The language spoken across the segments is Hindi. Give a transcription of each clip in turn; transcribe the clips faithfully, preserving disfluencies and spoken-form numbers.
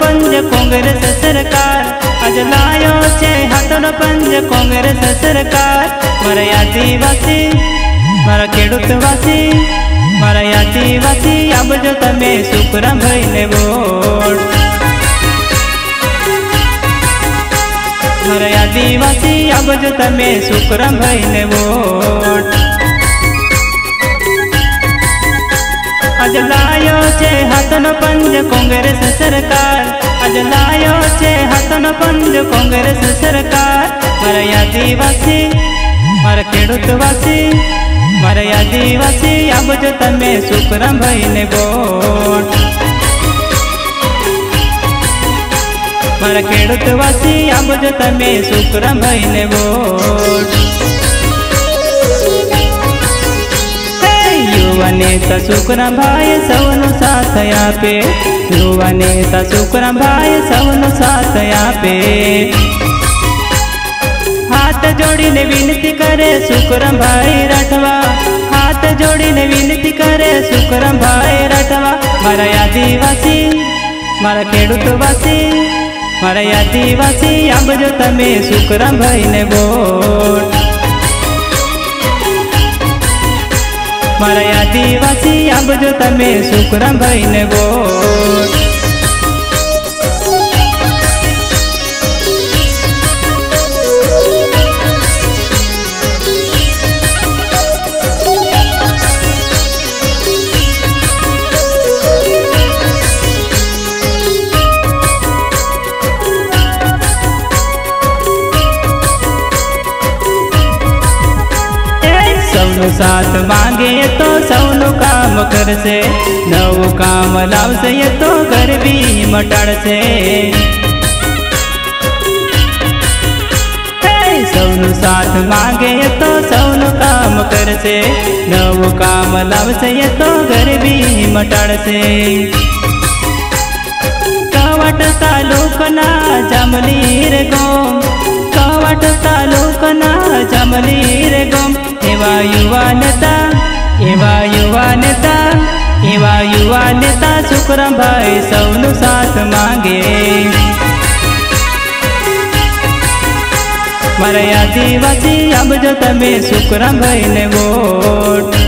पंज कांग्रेस सरकार, आज लायो छे हाथों पंज कांग्रेस सरकार। मारा आदिवासी मारा खेडूतवासी मारा आदिवासी आपजो तमे सुखराम भाई ने वोट। मारा आदिवासी आपजो तमे सुखराम भाई ने वोट। आज लायो छे हाथों पंज कांग्रेस सरकार, आज लायो छे हाथों पंज कांग्रेस सरकार। मारा आदिवासी मारा खेडूतवासी मारा आदिवासी आपजो तमे सुखराम भाई ने वोट। मारा खेडूतवासी आपजो तमे सुखराम भाई ने वोट। युवा नेता सुखराम भाई सबनो साथ आपे, युवा नेता सुखराम भाई सबनो साथ आपे। हाथ जोड़ीने विनती करे सुखराम भाई राठवा, हाथ जोड़ीने विनती करे सुखराम भाई राठवा। मारा आदिवासी मारा खेडूतवासी मारा आदिवासी आपजो तमे सुखराम भाई ने वोट। मारा आदिवासी आपजो तमे सुखराम भाई ने वोट। साथ मांगे तो सौनु काम करसे, नवो काम लावसे तो गरीबी मटाड़से। सौनु साथ मांगे तो सौनु काम करसे, नवो काम लावसे तो गरीबी मटाड़से। कवट तालुकना जामलीर गाम, कवट तालुकना जामलीर गाम। एवा युवा नेता एवा युवा नेता एवा युवा नेता सुखराम भाई सबनो साथ मांगे। मारा आदिवासी आपजो तमे सुखराम भाई ने वोट।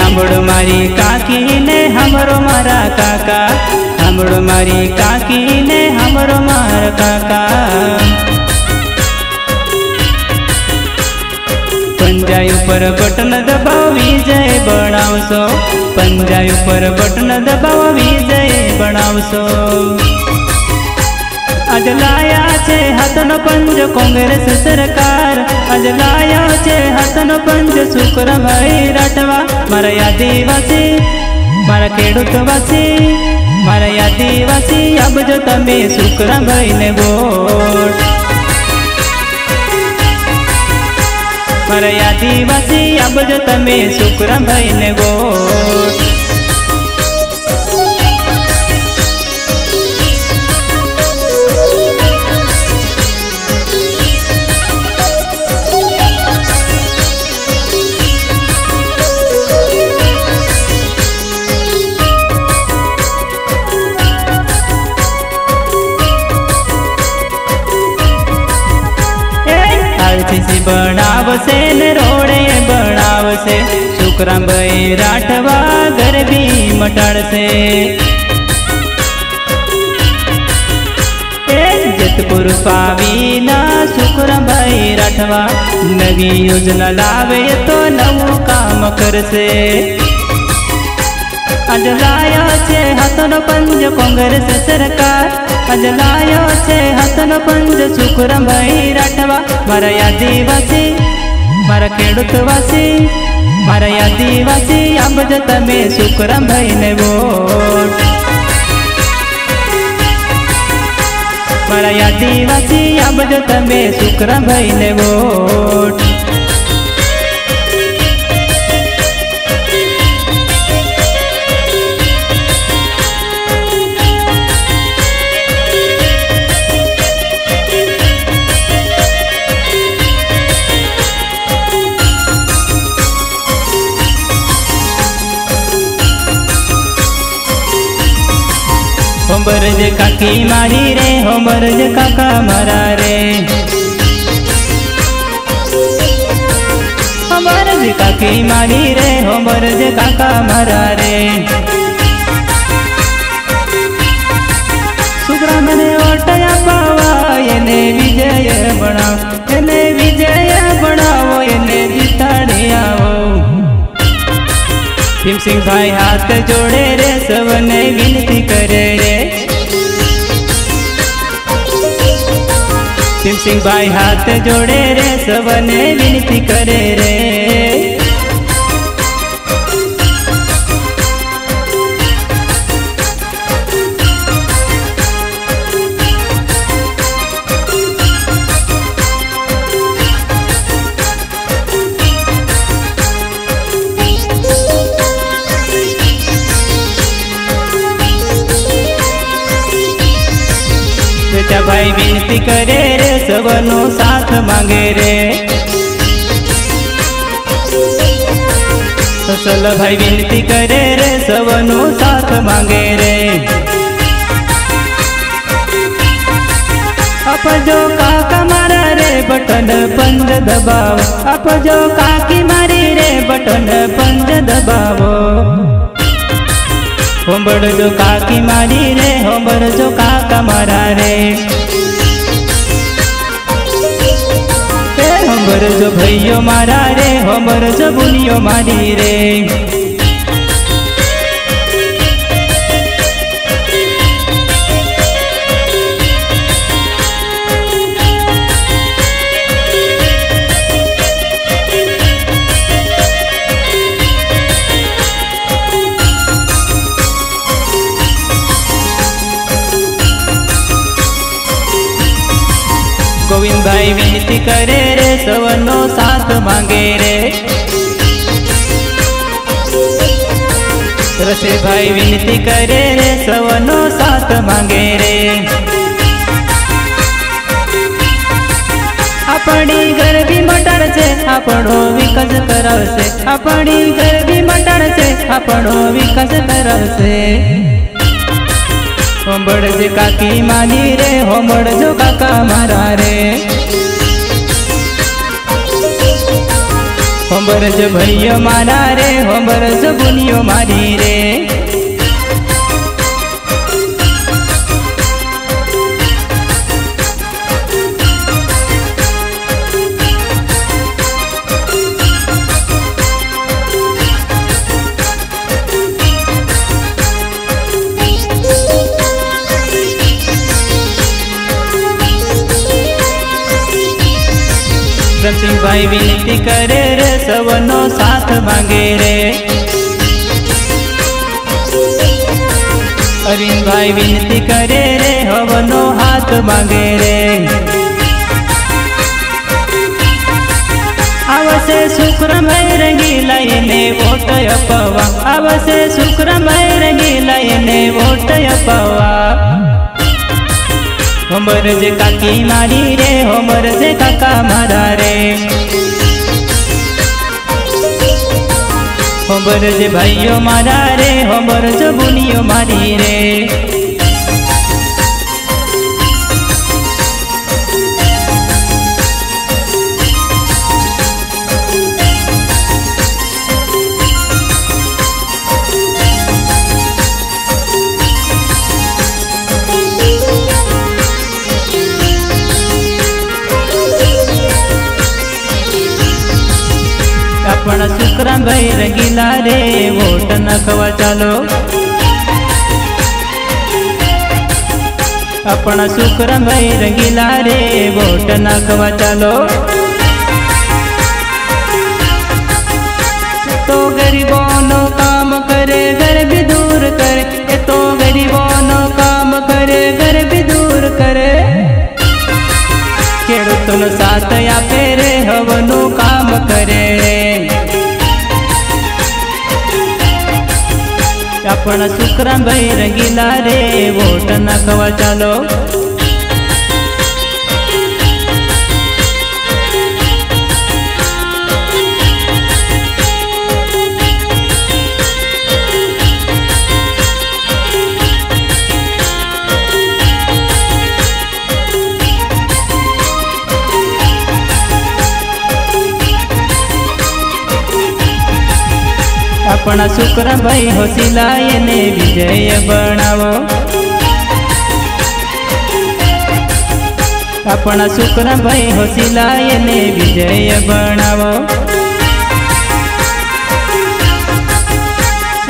हमड़ो मारी काकी ने हमरो मारा काका, हमड़ो मारी काकी ने हमरो मारा काका। पंजाय ऊपर बटन दबाव विजय बनावशो, पंजाय ऊपर बटन दबाव विजय बनावशो। आज लाया छे हाथों पंज कांग्रेस सरकार, आज लाया छे हाथों पंज सुखराम भाई राठवा। मारा आदिवासी मारा खेडूतवासी मारा आदिवासी आपजो तमे सुखराम भाई ने वोट। मारा आदिवासी आपजो तमे सुखराम भाई ने वोट। आरसीसी बनावसे ने रोडे बनावसे, सुखराम भाई राठवा गरीबी मटाड़से। जेतपुर पावीना सुखराम भाई राठवा, नवी योजना लावे तो नवो काम करसे। आज लायो छे हाथों पंज कांग्रेस सरकार, आज लायो छे हाथों पंज सुखराम भाई राठवा। मारा आदिवासी मारा खेडूतवासी मारा आदिवासी आपजो तमे सुखराम भाई ने वोट। मारा आदिवासी आपजो तमे सुखराम भाई ने वोट। मरज काकी मारी रे, हो मरज काका मारा रे, हो मरज काकी मारी रे, हो मरज काका मारा रे। सुखराम ने ओटया पावा एने विजय बनाव, एने विजय बनावो, एने जिताड़े आवो। भीमसिंह भाई हाथ जोड़े रे, सबने विनती करे रे। भीमसिंह भाई हाथ जोड़े रे, सबने विनती करे रे। बेटा भाई विनती करे रे, सबनो साथ मांगे रे। ससल भाई विनती करे रे, सबनो साथ मांगे रे। आप जो काका मारा रे, बटन पंज दबाओ, आप जो काकी मारी रे, बटन पंज दबाओ। होंबड़ जो काकी मारी रे, होंबड़ जो काका मारा रे, होंबड़ जो भैयो मारा रे, होंबड़ जो बुनियो मारी रे। गोविंद भाई विनती करे रे, सबनो साथ मांगे रे। रसे भाई विनती करे रे, सबनो साथ मांगे रे। अपनी गरबी मटण से अपनो विकास करावसे, अपनी गरबी मटण से अपनो विकास करावसे। होंबड़ जो काकी मानी रे, होंबड़ जो काका मारा रे, होंबड़ जो भैया मारा रे, होंबड़ जो बुनियो मारी रे। भीमसिंह भाई विनती करे रे, सबनो साथ मांगे रे। अरविंद भाई विनती करे रे, हवनो हाथ मांगे रे। आवसे सुखराम रंगीला ने वोट अपवा, आवसे सुखराम रंगीला ने वोट अपवा। होमर जे काकी मारी रे, होमर जे काका मारा रे, होमर जे भाइयो मारा रे, होमर जो बुनियो मारी रे। पण सुखराम भाई रंगीला रे, वोट नाखवा चालो। अपना सुखराम भाई रंगीला रे, वोट नाखवा चालो। तो गरीबों नो काम करे, गरीबी दूर करे, ये तो गरीबों नो काम करे, गरीबी दूर करे। खेडूत नो साथ आपे रे, हवनो काम करे रे। अपना सुखराम भाई रंगीला रे, वोट नाखवा चालो। पण सुखराम भाई होसीला ने विजय बनावो। अपना सुखराम भाई होसीला ने विजय बनावो।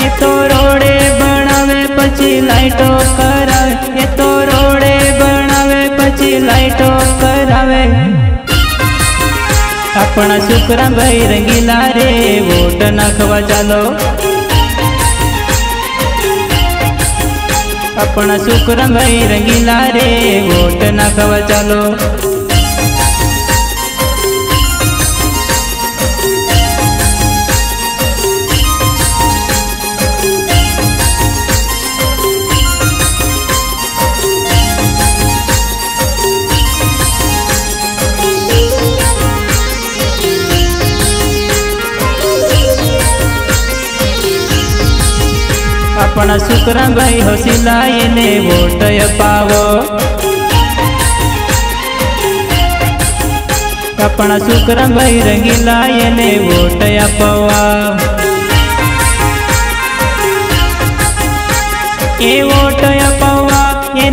ये तो रोडे बनावे पछी लाइटो करावे, ये तो रोडे बनावे पछी लाइटो करावे। अपना सुखराम भाई रंगीला रे वोट नाखवा चालो। अपना सुखराम भाई रंगीला रे वोट नाखवा चालो। अपना सुखराम भाई होसीला ने वोट अपावो। अपना सुखराम भाई रंगीला ने वोट अपावा। ये वोट अपावा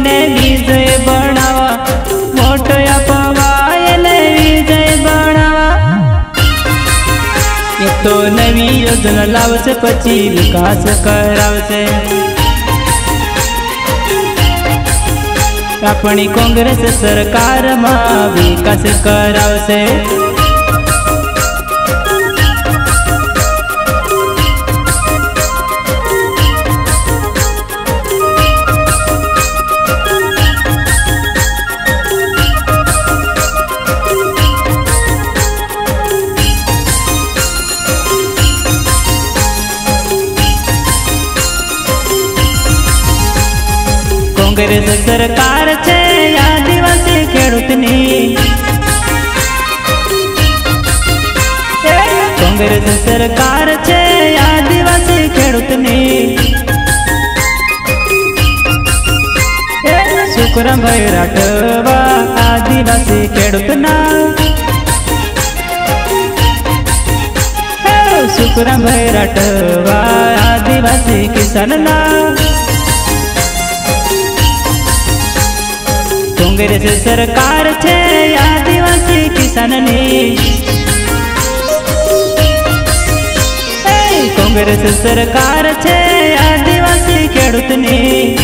ने विजय बनावा, वोट अपावा ने विजय बनावा। ये तो नवी योजना लावसे पछी विकास करावसे। अपनी कांग्रेस सरकार मा विकास करावसे। कांग्रेस सरकार छे आदिवासी खेडूतनी। कांग्रेस सरकार छे आदिवासी खेडूतनी। सुखराम भाई राठवा आदिवासी खेडूतना। सुखराम भाई राठवा आदिवासी किसानना। कांग्रेस सरकार छे आदिवासी किसाननी। कांग्रेस सरकार छे आदिवासी खेडूतनी।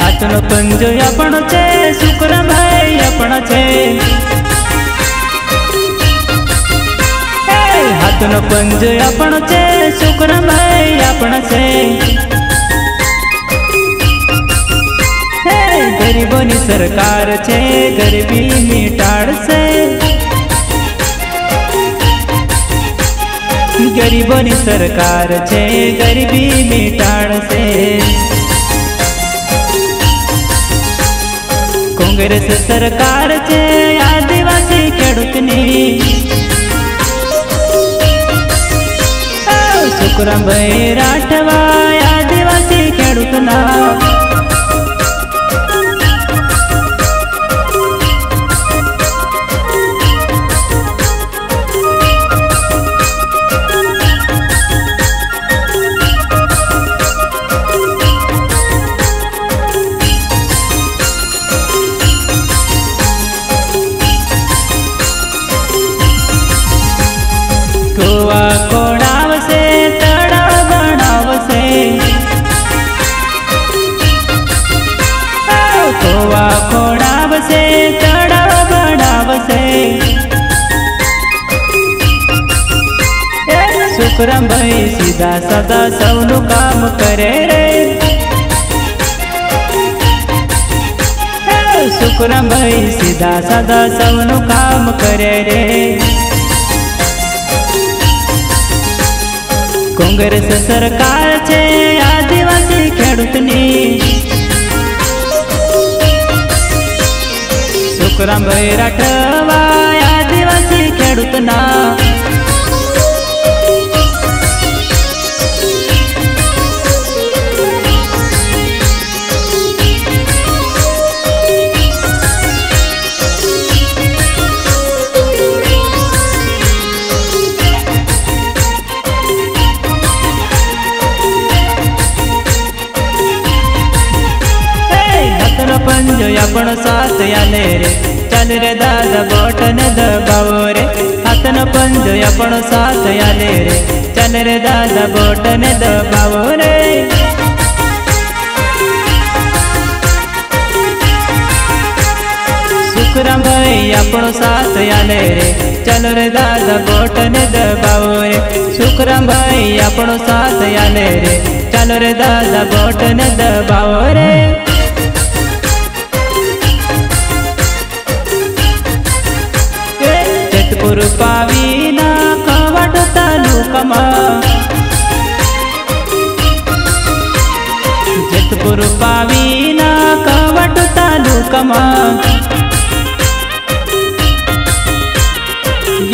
हाथनो पंजो अपनो छे सुखराम भाई अपनो छे। हाथनो पंजो अपनो छे सुखराम भाई अपनो छे। गरीबों नी सरकार छे गरीबी मिटाड़से। गरीबों नी सरकार छे गरीबी मिटाड़से। कांग्रेस सरकार छे आदिवासी खेडूतनी। सुखराम भाई राठवा आदिवासी खेडूतना। गोवा कोडावसे तड़ाव बनावसे। गोवा कोडावसे तड़ाव बनावसे। सुखराम भाई सीधा साधा सौनु काम करे रे। सुखराम भाई सीधा साधा सौनु काम करे रे। कांग्रेस सरकार छे आदिवासी खेडूतनी। सुखराम राठवा आदिवासी खेडूतना आपण साथ आले रे, चल रे दादा बटन दबावो रे। हातन पंजो आपण साथ आले रे, चल रे दादा बटन दबावो रे। सुखराम भाई आपण साथ आले रे, चल रे दादा बटन दबावो रे। सुखराम भाई आपण साथ आले रे, चल रे दादा बटन दबावो रे। जेतपुर पावीना कवट तालुकामा, जेतपुर पावीना कवट तालुकामा,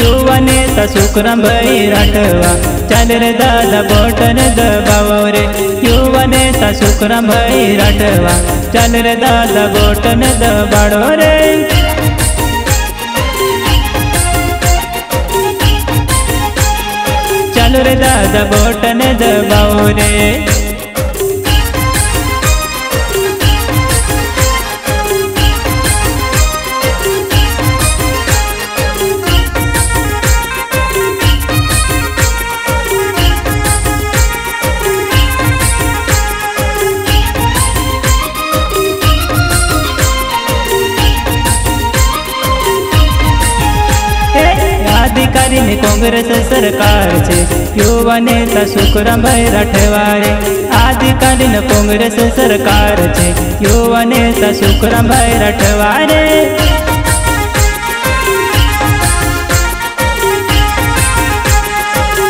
युवा नेता सुखराम भाई राठवा चल रे दादा बटन दबावो रे। युवा नेता सुखराम भाई राठवा चल रे दादा बटन दबाडो रे। चल रे दादा बटन दबाओ रे, अधिकारी ने कांग्रेस सरकार छे युवा नेता सुखराम भाई राठवा रे। अधिकारी ने कांग्रेस सरकार छे युवा नेता सुखराम भाई राठवा रे।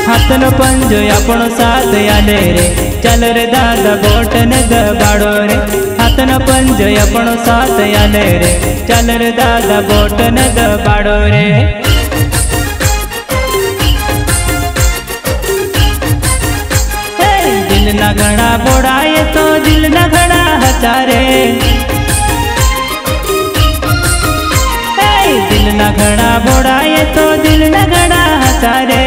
हाथनो पंजो आपणो साथ आले रे, चल रे दादा बटन दबाडो रे। हाथनो पंजो आपणो साथ आले रे, चल रे दादा बटन दबाडो रे। दिलना घड़ा बोड़ाए तो दिलना घड़ा हचारे, दिलना घड़ा बोड़ाए तो दिलना घड़ा हचारे।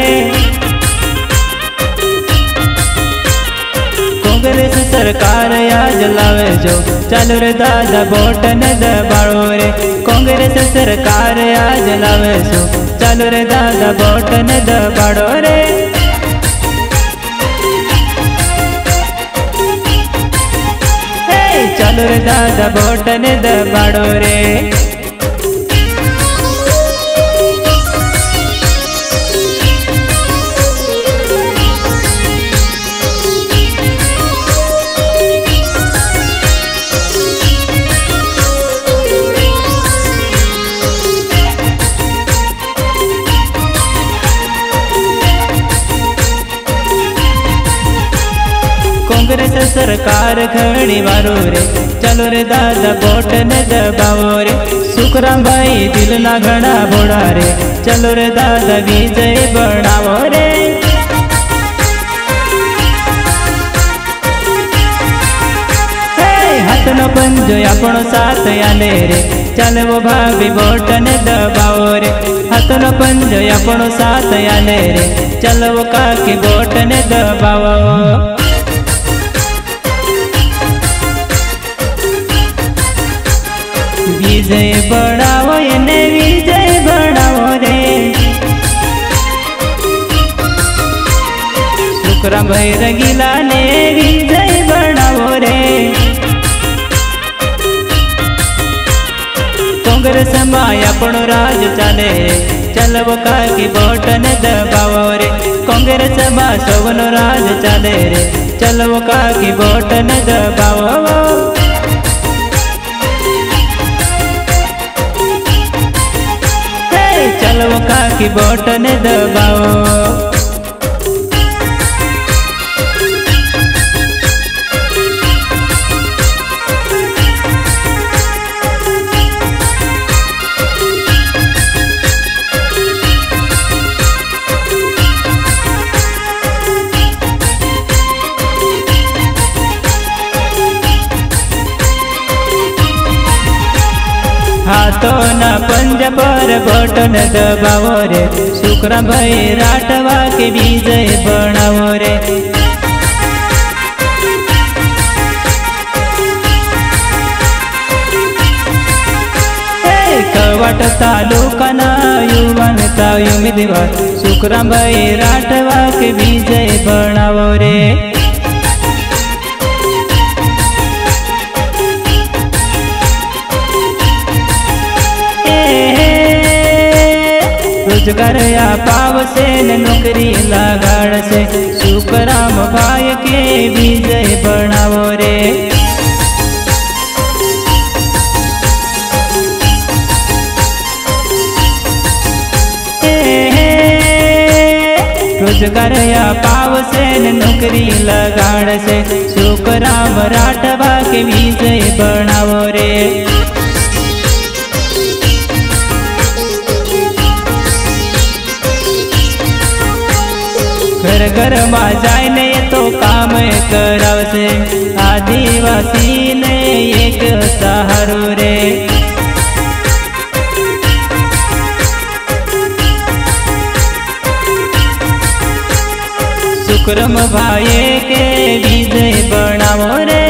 कांग्रेस सरकार आज लावे जो चल रे दादा बटन दबाड़ो रे। कांग्रेस सरकार आज लावे जो चल रे दादा बटन दबाड़ो रे। चल रे दादा बटन दबाड़ो रे। कांग्रेस सरकार घड़ी वारो रे, चलो रे दादा बटन दबाओ रे। सुखराम भाई दिलना घड़ा बोड़ा रे, चलो रे दादा विजय बनावो रे। हाथनो पंजो आपणो साथ आले रे, चलो भाभी बटन दबाओ रे। हाथनो पंजो आपणो साथ आले रे, चलो काकी बटन दबाओ। विजय बनावो ने विजय बनावो रे। सुखराम भाई रंगीला ने विजय बनावो रे। कांग्रेस में आपणो राज चाले रे, चलो काकी बटन दबावो रे। कांग्रेस में सबनो राज चाले रे, चलो काकी बटन दबावो। चलो काकी बटन दबाओ। हाथों ना पंज पर बटन दबावो रे, सुखराम भाई राठवा के विजय बनावो रे। कवट तालुका ना युवान ता उम्मीदवार, सुखराम भाई राठवा के विजय बनावो रे। रोजगार पावसे ने नौकरी लगाड़ से, सुखराम भाई के विजय बनावो रे। रोजगार पावसे ने नौकरी लगाड़ से, सुखराम राठवा के विजय बनावो रे। घर घर में जाए ने तो काम करावसे, आदिवासी ने एक सहारो रे। सुखराम भाई के विजय बनावो रे।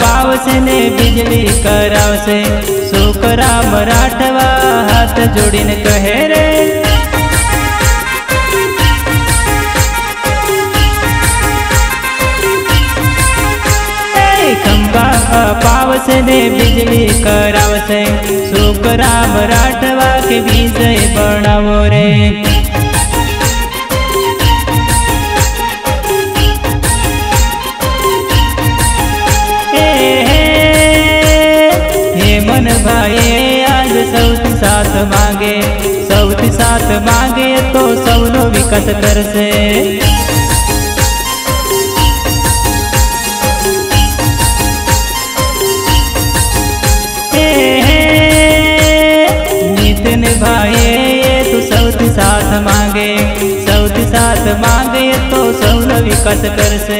पावसे ने बिजली करावसे, सुखराम राठवा हाथ जोड़ीने कहे रे। खंबा पावसे ने बिजली करावसे, सुखराम राठवा के विजय बनावो रे। मन भाई आज सौती साथ मांगे, सौती साथ मांगे तो सौनो विकास करसे। नितिन भाई तू सौती साथ मांगे, सौती साथ मांगे तो सौनो विकास करसे।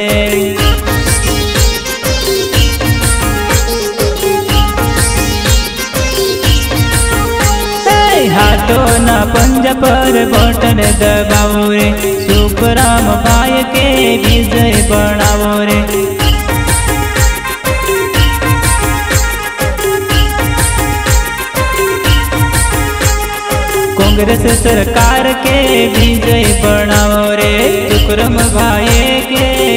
हाथों ना पंज पर बटन दबावो रे, सुखराम भाई के विजय बनावो रे। कांग्रेस सरकार के विजय बनावो रे, सुखराम भाई के